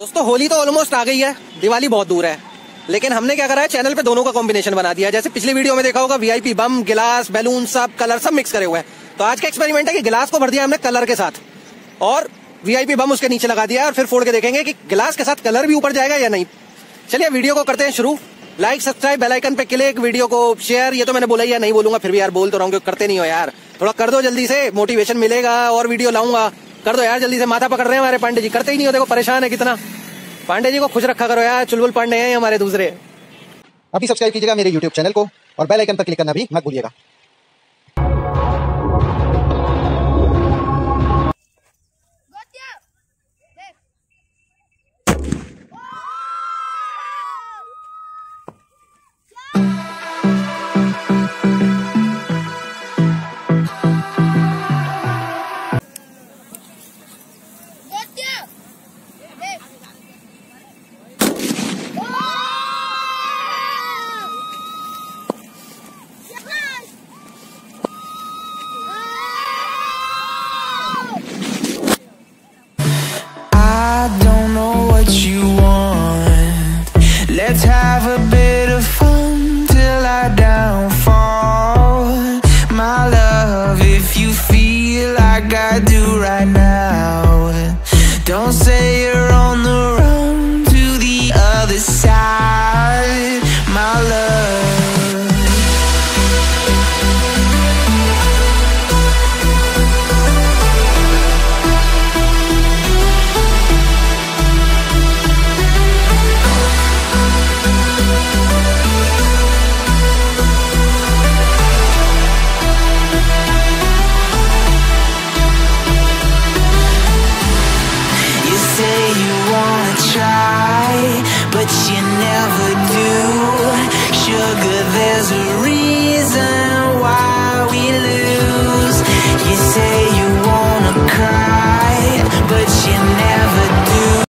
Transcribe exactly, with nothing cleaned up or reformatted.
दोस्तों होली तो ऑलमोस्ट आ गई है, दिवाली बहुत दूर है, लेकिन हमने क्या करा है चैनल पे दोनों का कॉम्बिनेशन बना दिया। जैसे पिछली वीडियो में देखा होगा वीआईपी बम, गिलास, बैलून, सब कलर सब मिक्स करे हुए हैं। तो आज का एक्सपेरिमेंट है कि गिलास को भर दिया हमने कलर के साथ और वीआईपी बम उसके नीचे लगा दिया और फिर फोड़ के देखेंगे कि गिलास के साथ कलर भी ऊपर जाएगा या नहीं। चलिए वीडियो को करते हैं शुरू। लाइक, सब्सक्राइब, बेल आइकन पे क्लिक, वीडियो को शेयर। ये तो मैंने बोला या नहीं बोलूंगा, फिर भी यार बोल तो रहा हूँ, करते नहीं हो यार, थोड़ा कर दो जल्दी से, मोटिवेशन मिलेगा और वीडियो लाऊंगा। कर दो यार जल्दी से, माथा पकड़ रहे हैं हमारे पांडे जी, करते ही नहीं हो, देखो परेशान है कितना। पांडे जी को खुश रखा करो यार, चुलबुल पांडे हैं हमारे दूसरे। अभी सब्सक्राइब कीजिएगा मेरे यूट्यूब चैनल को और बेल आइकन पर क्लिक करना भी मत भूलिएगा। Let's have a bit of fun till I downfall. My love, if you feel like I do right now, don't say you're on the run to the other side, my love. Try, but you never do. Sugar, there's a reason.